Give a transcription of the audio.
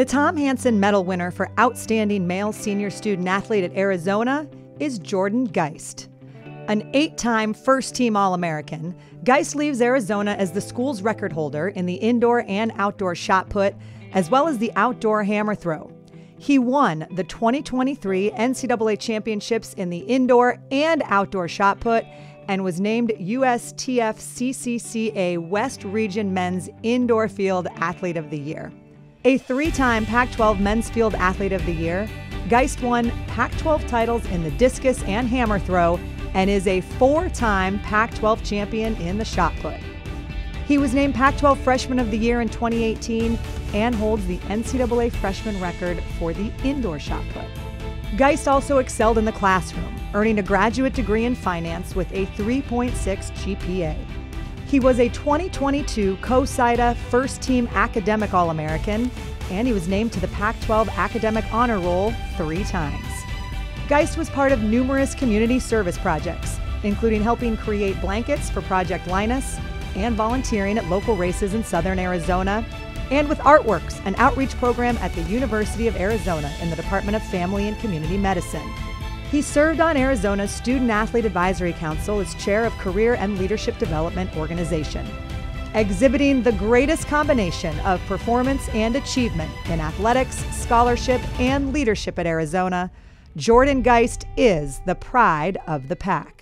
The Tom Hansen Medal winner for Outstanding Male Senior Student Athlete at Arizona is Jordan Geist. An 8-time first-team All-American, Geist leaves Arizona as the school's record holder in the indoor and outdoor shot put, as well as the outdoor hammer throw. He won the 2023 NCAA championships in the indoor and outdoor shot put and was named USTFCCCA West Region Men's Indoor Field Athlete of the Year. A 3-time Pac-12 Men's Field Athlete of the Year, Geist won Pac-12 titles in the discus and hammer throw and is a 4-time Pac-12 champion in the shot put. He was named Pac-12 Freshman of the Year in 2018 and holds the NCAA freshman record for the indoor shot put. Geist also excelled in the classroom, earning a graduate degree in finance with a 3.6 GPA. He was a 2022 COSIDA First Team Academic All-American, and he was named to the Pac-12 Academic Honor Roll 3 times. Geist was part of numerous community service projects, including helping create blankets for Project Linus and volunteering at local races in southern Arizona, and with Artworks, an outreach program at the University of Arizona in the Department of Family and Community Medicine. He served on Arizona's Student Athlete Advisory Council as chair of Career and Leadership Development Organization. Exhibiting the greatest combination of performance and achievement in athletics, scholarship, and leadership at Arizona, Jordan Geist is the pride of the pack.